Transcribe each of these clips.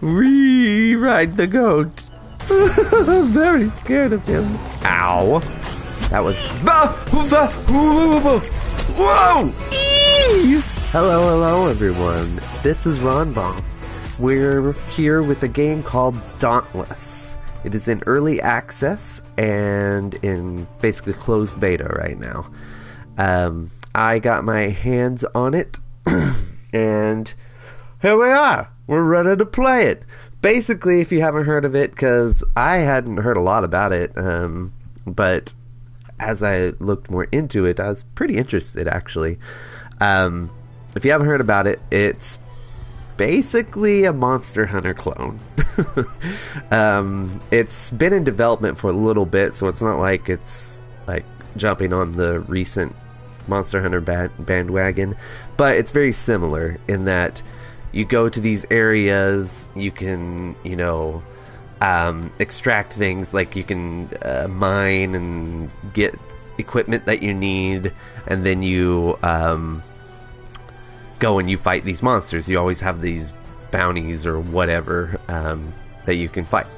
Rewrite the goat. I'm very scared of him. Ow. That was... Whoa! Eee! Hello, hello, everyone. This is RonBomb. We're here with a game called Dauntless. It is in early access and in basically closed beta right now. I got my hands on it, and here we are. We're ready to play it. Basically, if you haven't heard of it, because I hadn't heard a lot about it, but as I looked more into it, I was pretty interested, actually. If you haven't heard about it, it's basically a Monster Hunter clone. It's been in development for a little bit, so it's not like it's like jumping on the recent Monster Hunter bandwagon, but it's very similar in that you go to these areas, you can, you know, extract things, like you can mine and get equipment that you need, and then you go and you fight these monsters. You always have these bounties or whatever that you can fight.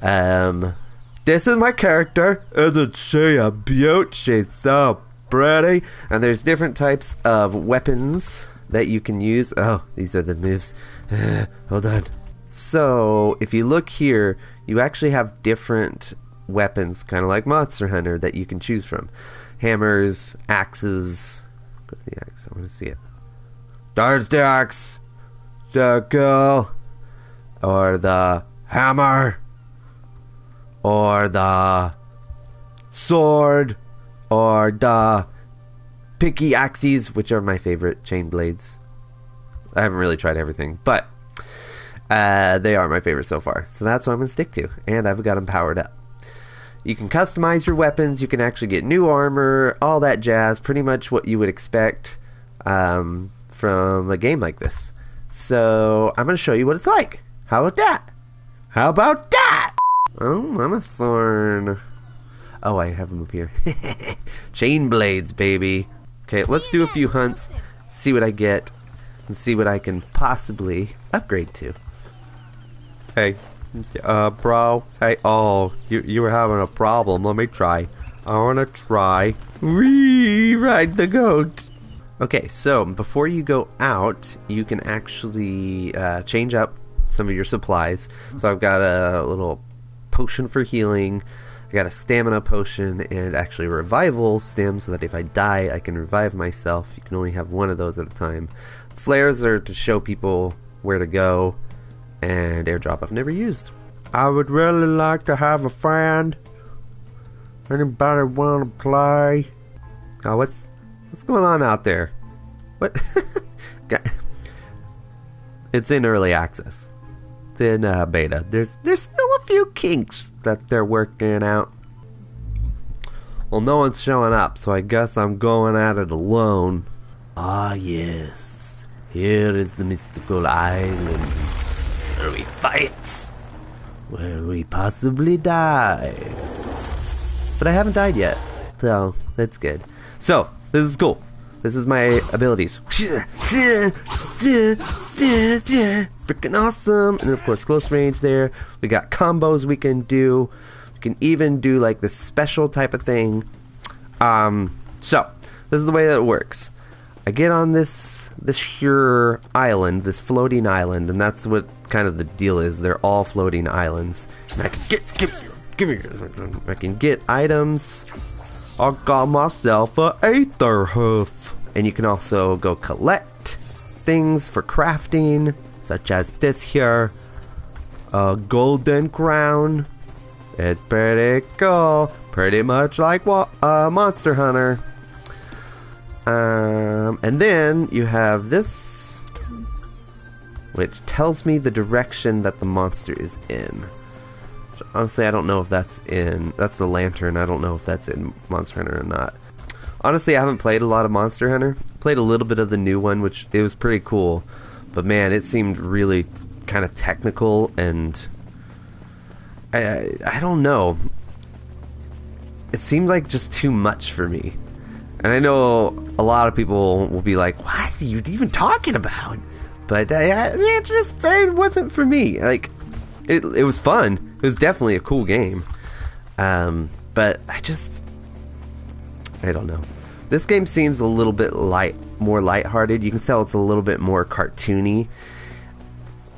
This is my character. Isn't she a beaut? She's so pretty. And there's different types of weapons that you can use. Oh, these are the moves. Hold on. So, if you look here, you actually have different weapons, kind of like Monster Hunter, that you can choose from. Hammers, axes. Go to the axe, I want to see it. There's the axe, the girl, or the hammer, or the sword, or the picky axes, which are my favorite, chain blades. I haven't really tried everything, but they are my favorite so far, so that's what I'm going to stick to, and I've got them powered up. You can customize your weapons, you can actually get new armor, all that jazz, pretty much what you would expect from a game like this. So, I'm going to show you what it's like. How about that? How about that? Oh, I'm a thorn. Oh, I have them up here. Chain blades, baby. Okay, let's do a few hunts, see what I get, and see what I can possibly upgrade to. Hey, bro. Hey, oh, you were having a problem. Let me try. I want to try. Rewrite the goat. Okay, so before you go out, you can actually change up some of your supplies. So I've got a little potion for healing. I got a stamina potion and actually a revival stem so that if I die, I can revive myself. You can only have one of those at a time. Flares are to show people where to go. And airdrop I've never used. I would really like to have a friend. Anybody wanna play? Oh, what's going on out there? What? It's in early access. It's in beta. There's still a few kinks that they're working out. Well, no one's showing up, so I guess I'm going at it alone. Ah, yes. Here is the mystical island. Where we fight, where we possibly die, but I haven't died yet, so that's good. So this is cool. This is my abilities. Freaking awesome! And of course, close range. There, we got combos we can do. We can even do like the special type of thing. So this is the way that it works. I get on this here island, this floating island, and that's what kind of the deal is. They're all floating islands, and I can get items. I got myself a Aether Hoof, and you can also go collect things for crafting, such as this here, a golden crown. It's pretty cool, pretty much like Monster Hunter. And then you have this, which tells me the direction that the monster is in. So honestly, I don't know if that's the lantern. I don't know if that's in Monster Hunter or not. Honestly, I haven't played a lot of Monster Hunter. Played a little bit of the new one, which it was pretty cool, but man, it seemed really kind of technical, and I don't know. It seemed like just too much for me. And I know a lot of people will be like, what are you even talking about? But it wasn't for me. Like, it was fun. It was definitely a cool game. But I don't know. This game seems a little bit more lighthearted. You can tell it's a little bit more cartoony.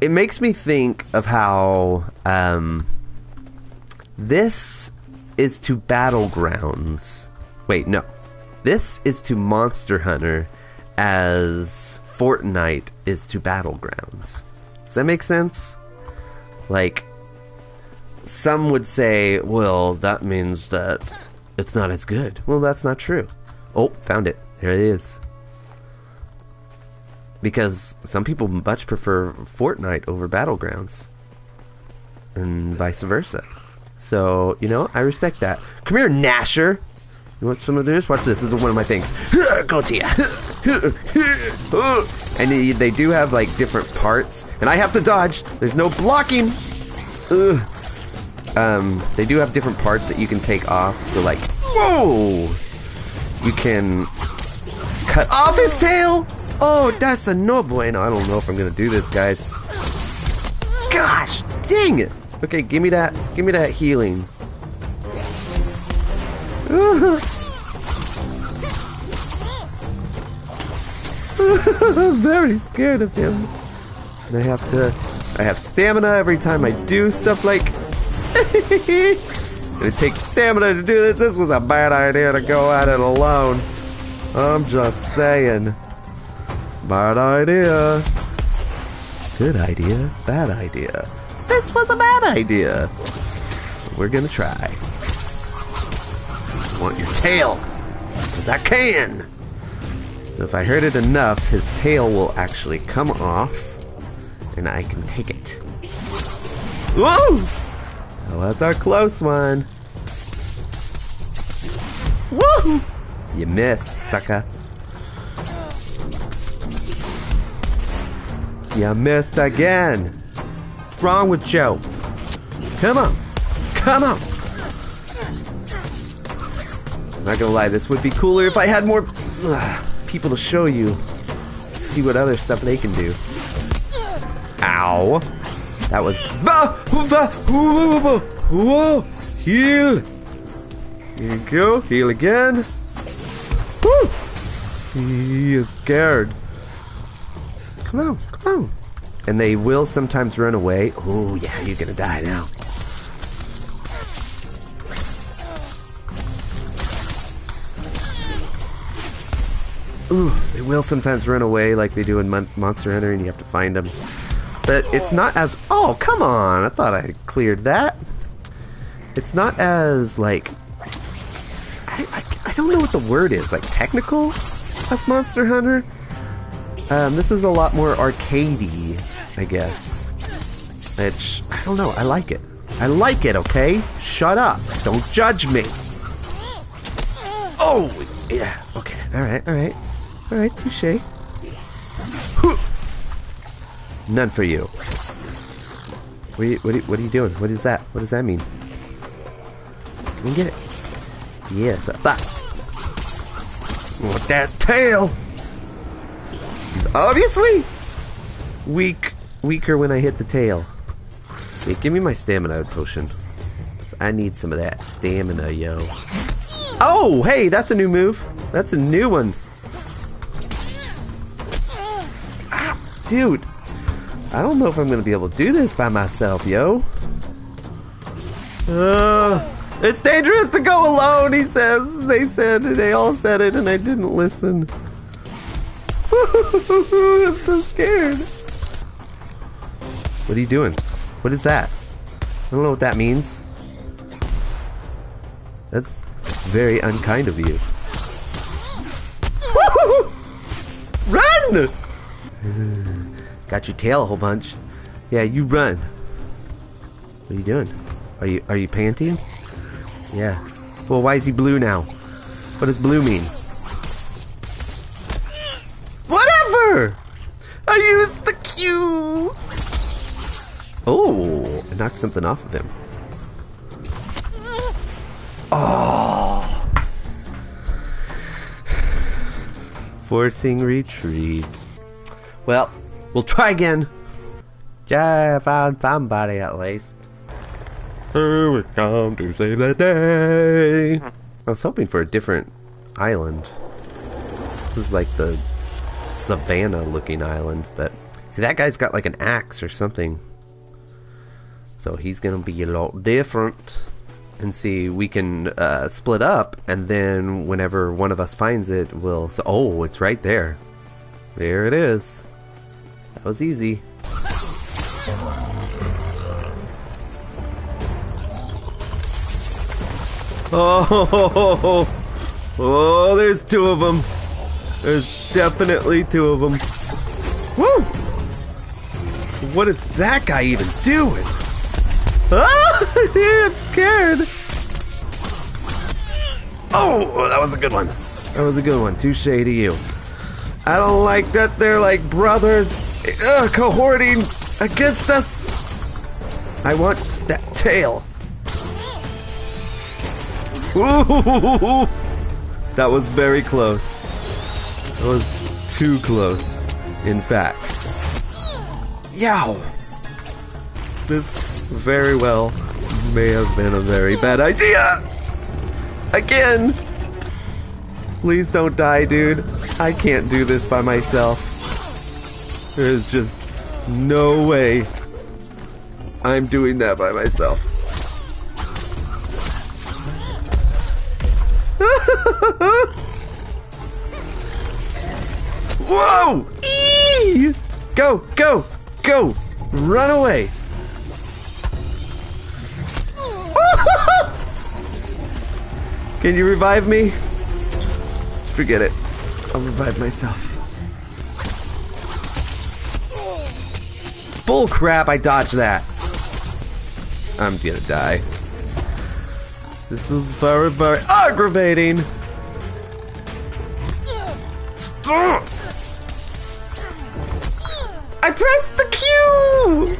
It makes me think of how this is to Battlegrounds. Wait, no. This is to Monster Hunter as Fortnite is to Battlegrounds. Does that make sense? Like, some would say, well, that means that it's not as good. Well, that's not true. Oh, found it. There it is. Because some people much prefer Fortnite over Battlegrounds. And vice versa. So, you know, I respect that. Come here, Gnasher! You want some of this? Watch this. This is one of my things. Go to ya! And they do have, like, different parts. And I have to dodge! There's no blocking! They do have different parts that you can take off. So, like, whoa! You can cut off his tail! Oh, that's a no bueno. I don't know if I'm gonna do this, guys. Gosh, dang it! Okay, give me that. Give me that healing. I'm very scared of him. And I have stamina every time I do stuff like. And it takes stamina to do this. This was a bad idea to go at it alone. I'm just saying. Bad idea. Good idea. Bad idea. This was a bad idea. We're gonna try. I want your tail. Because I can. So if I hurt it enough, his tail will actually come off. And I can take it. Whoa! Well, that's our close one. Woo! You missed, sucker. You missed again. What's wrong with Joe? Come on. Come on. I'm not gonna lie, this would be cooler if I had more people to show you. See what other stuff they can do. Ow. That was... Whoa. Heal. Here you go. Heal again. Woo. He is scared. Come on. Oh. And they will sometimes run away. Oh, yeah, you're gonna die now. Ooh, they will sometimes run away like they do in Monster Hunter, and you have to find them. But it's not as... Oh, come on! I thought I cleared that. It's not as, like... I don't know what the word is. Like, technical as Monster Hunter? This is a lot more arcadey, I guess. Which, I don't know, I like it. I like it, okay? Shut up. Don't judge me. Oh, yeah. Okay, alright. Alright, touche. None for you. What are you doing? What is that? What does that mean? Can we get it? Yes. With that tail! Obviously weaker when I hit the tail. Wait, give me my stamina potion. I need some of that stamina, yo. Oh, hey, that's a new move. That's a new one. Ah, dude. I don't know if I'm gonna be able to do this by myself, yo. It's dangerous to go alone, he says. They all said it and I didn't listen. I'm so scared. What are you doing? What is that? I don't know what that means. That's very unkind of you. Run! Got your tail a whole bunch. Yeah, you run. What are you doing? Are you panting? Yeah. Well, why is he blue now? What does blue mean? I used the Q! Oh, I knocked something off of him. Oh! Forcing retreat. Well, We'll try again. Yeah, I found somebody at least. Here we come to save the day. I was hoping for a different island. This is like the savannah looking island, but see, that guy's got like an axe or something. So he's gonna be a lot different. And see, we can split up, and then whenever one of us finds it, we'll say, oh, it's right there. There it is. That was easy. Oh, ho, ho, ho, ho. Oh, there's two of them. There's definitely two of them. Woo! What is that guy even doing? Ah! I'm scared! Oh! That was a good one. That was a good one. Touche to you. I don't like that they're like brothers cohorting against us. I want that tail. Ooh! That was very close. That was too close, in fact. Yow! This very well may have been a very bad idea again. Please don't die, dude. I can't do this by myself. There's just no way I'm doing that by myself. Whoa! Eee! Go, go, go, run away. Can you revive me? Just forget it. I'll revive myself. Bull crap, I dodged that. I'm gonna die. This is very, very aggravating. Stop! I pressed the Q!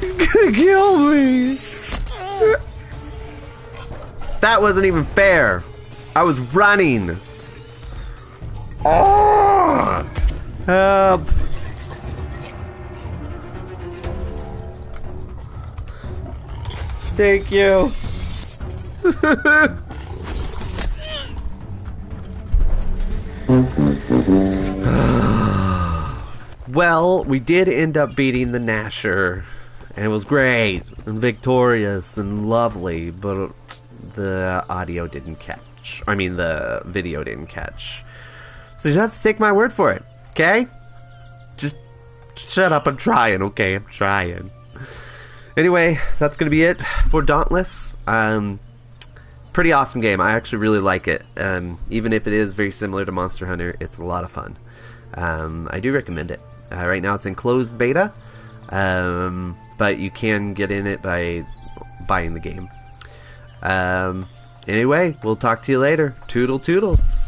He's gonna kill me. That wasn't even fair. I was running. Oh, help. Thank you. Well, we did end up beating the Gnasher, and it was great and victorious and lovely, but the audio didn't catch. I mean, the video didn't catch. So you have to take my word for it, okay? Just shut up. I'm trying, okay? I'm trying. Anyway, that's going to be it for Dauntless. Pretty awesome game. I actually really like it. Even if it is very similar to Monster Hunter, it's a lot of fun. I do recommend it. Right now it's in closed beta, but you can get in it by buying the game. Anyway, we'll talk to you later. Toodle toodles.